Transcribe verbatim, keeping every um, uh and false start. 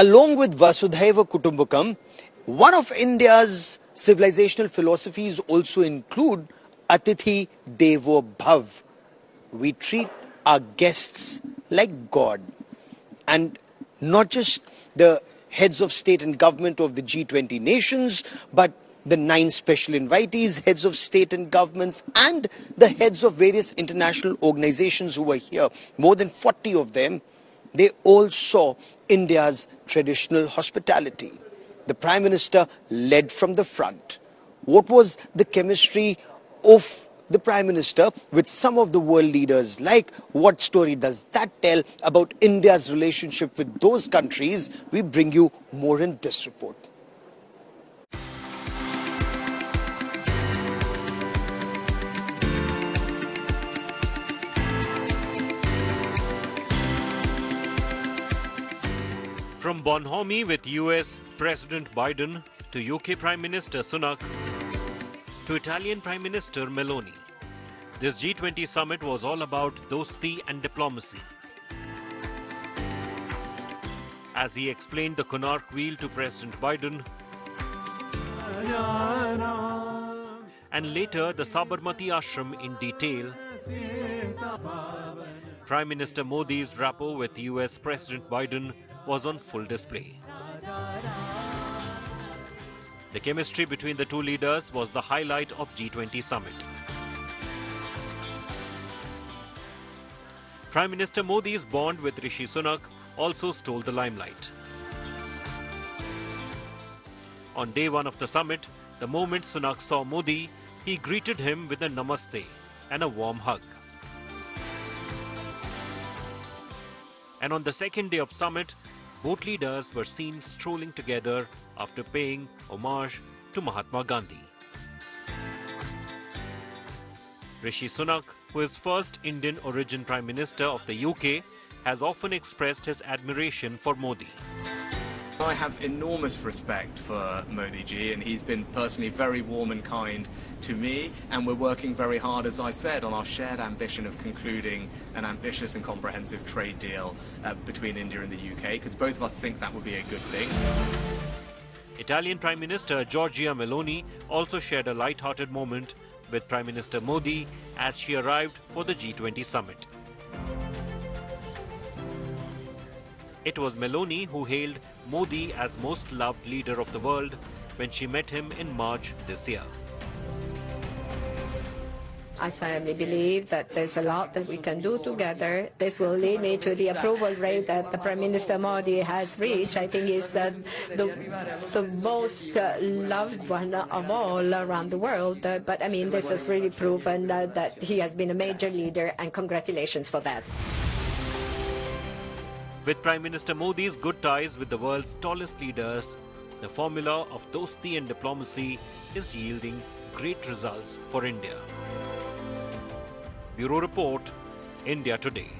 along with Vasudhaiva Kutumbukam, one of India's civilizational philosophies also include Atithi Devo Bhav. We treat our guests like God, and not just the heads of state and government of the G twenty nations, but the nine special invitees, heads of state and governments, and the heads of various international organizations who were here, more than forty of them. They all saw India's traditional hospitality. The Prime Minister led from the front. What was the chemistry of the Prime Minister with some of the world leaders like? What story does that tell about India's relationship with those countries? We bring you more in this report. From Bonhomie with U S President Biden to U K Prime Minister Sunak to Italian Prime Minister Meloni, this G twenty summit was all about dosti and diplomacy. As he explained the Konark wheel to President Biden and later the Sabarmati Ashram in detail, Prime Minister Modi's rapport with U S President Biden was on full display. The chemistry between the two leaders was the highlight of G twenty summit. Prime Minister Modi's bond with Rishi Sunak also stole the limelight. On day one of the summit, the moment Sunak saw Modi, he greeted him with a namaste and a warm hug. And on the second day of summit, both leaders were seen strolling together after paying homage to Mahatma Gandhi. Rishi Sunak, who is first Indian origin Prime Minister of the U K, has often expressed his admiration for Modi. I have enormous respect for Modi ji, and he's been personally very warm and kind to me, and we're working very hard, as I said, on our shared ambition of concluding an ambitious and comprehensive trade deal uh, between India and the U K, because both of us think that would be a good thing. Italian Prime Minister Giorgia Meloni also shared a light-hearted moment with Prime Minister Modi as she arrived for the G twenty summit. It was Meloni who hailed Modi as most loved leader of the world when she met him in March this year. I firmly believe that there's a lot that we can do together. This will lead me to the approval rate that the Prime Minister Modi has reached. I think he's the, the, the most uh, loved one of all around the world. Uh, but I mean, this has really proven uh, that he has been a major leader, and congratulations for that. With Prime Minister Modi's good ties with the world's tallest leaders, the formula of dosti and diplomacy is yielding great results for India. Bureau Report, India Today.